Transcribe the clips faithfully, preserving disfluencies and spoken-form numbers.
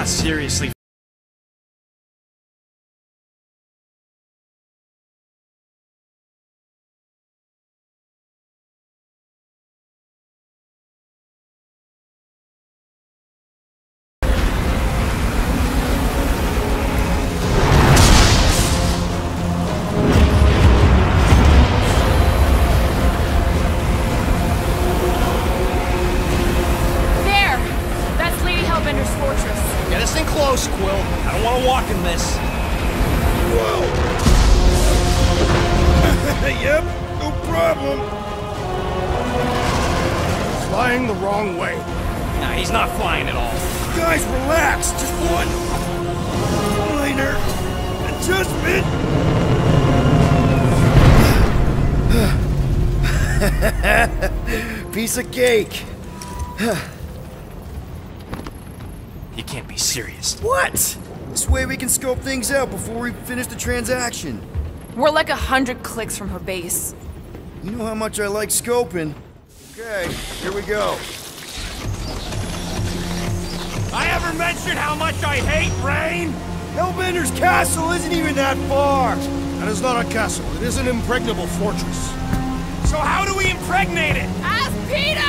not seriously. Piece of cake. You can't be serious. What? This way we can scope things out before we finish the transaction. We're like a hundred clicks from her base. You know how much I like scoping. Okay, here we go. I ever mentioned how much I hate rain? Hellbender's castle isn't even that far. That is not a castle. It is an impregnable fortress. So how do we impregnate it? Ask Peter!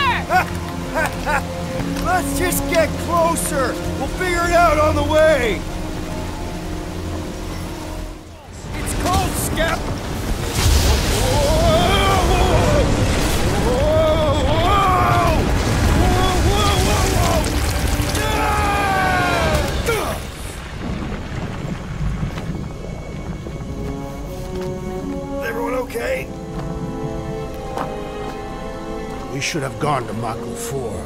Let's just get closer. We'll figure it out on the way. It's cold, Skep. Is everyone okay? We should have gone to Maku four.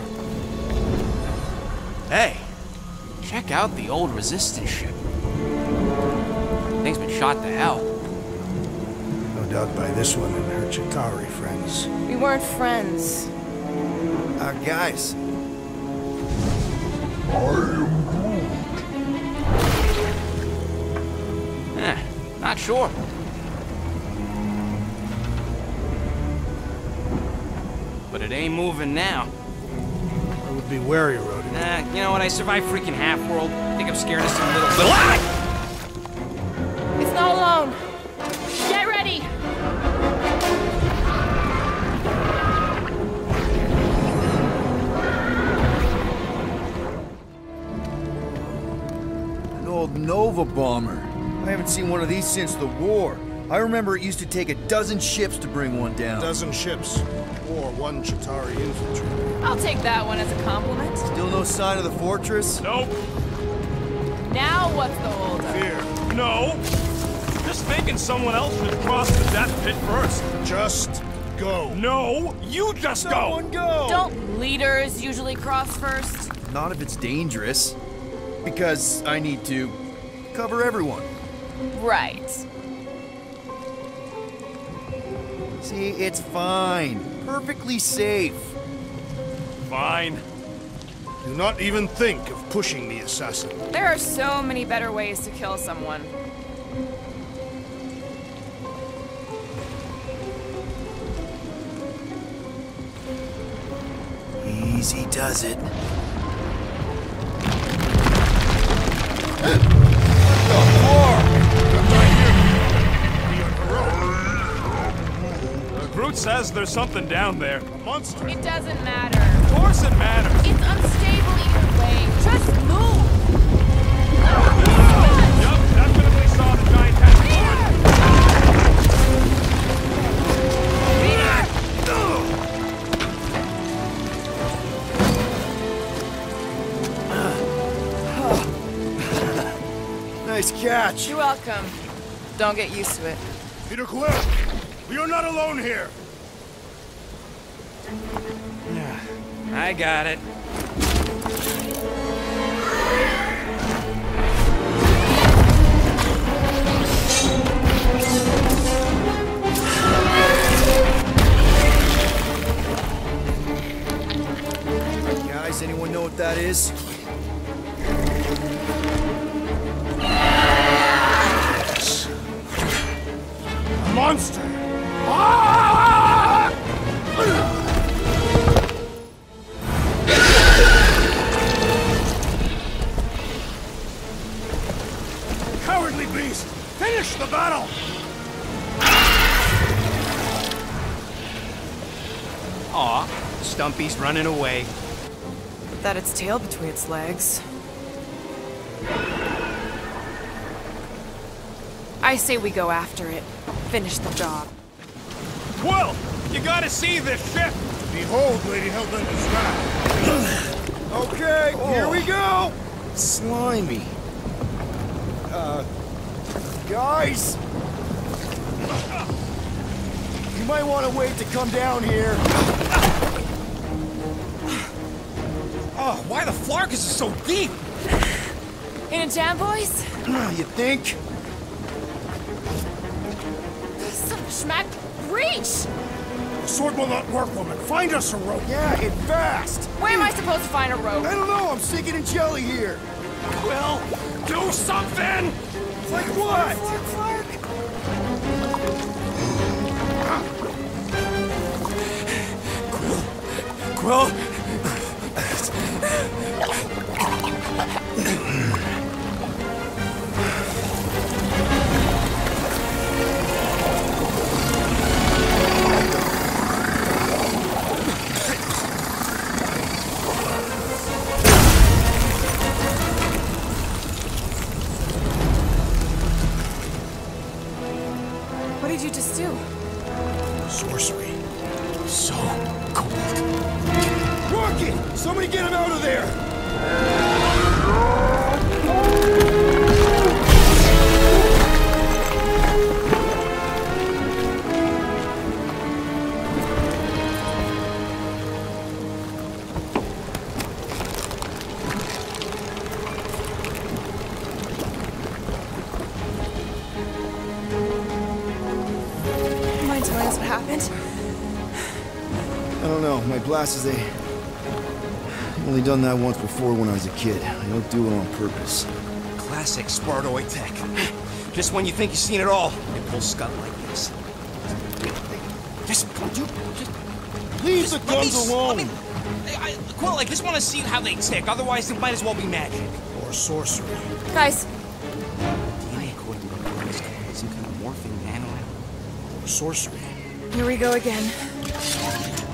Hey, check out the old resistance ship. Thing's been shot to hell. No doubt by this one and her Chitauri friends. We weren't friends. Our guys. I am Eh, not sure. But it ain't moving now. I would be wary, Rody. Nah, you know what? I survived freaking half-world. I think I'm scared of some little... But ah! It's not alone. Get ready! An old Nova bomber. I haven't seen one of these since the war. I remember it used to take a dozen ships to bring one down. A dozen ships. Or one Chitauri infantry. I'll take that one as a compliment. Still no sign of the fortress? Nope. Now what's the holdup? Fear. No. Just thinking someone else should cross the death pit first. Just go. No, you just someone go. go. Don't leaders usually cross first? Not if it's dangerous. Because I need to cover everyone. Right. See, it's fine. Perfectly safe. Fine. Do not even think of pushing the assassin. There are so many better ways to kill someone. Easy does it. Groot says there's something down there. A monster. It doesn't matter. Of course it matters. It's unstable either way. Just move. Yup, that's when we saw the giant tentacle. Peter! Nice catch. You're welcome. Don't get used to it. Peter Quill! We are not alone here! Yeah, I got it. Right, guys, anyone know what that is? A monster! Ah! Please, finish the battle! Aw, Stumpy's running away. But that its tail between its legs. I say we go after it. Finish the job. Quill! You gotta see this ship! Behold, Lady Hellbender's wrath. Okay, oh. Here we go! Slimy. Uh... Guys! You might want to wait to come down here. Oh, why the Flarkus is so deep? In a jam, boys? You think? Son of a schmack, reach! The sword will not work, woman. Find us a rope. Yeah, and fast. Where am I supposed to find a rope? I don't know. I'm sinking in jelly here. Well, do something! It's like what? Clark, Clark, Clark. Quill. Quill. Glasses, they... I've only done that once before when I was a kid. I don't do it on purpose. Classic Spartoid tech. Just when you think you've seen it all, it pulls scut like this. Just, you, just... Leave just the guns alone! Let me, I, Quill, I just want to see how they tick, otherwise it might as well be magic. Or sorcery. Guys! D N A according to the Christ, some kind of morphing nano. Or sorcery. Here we go again.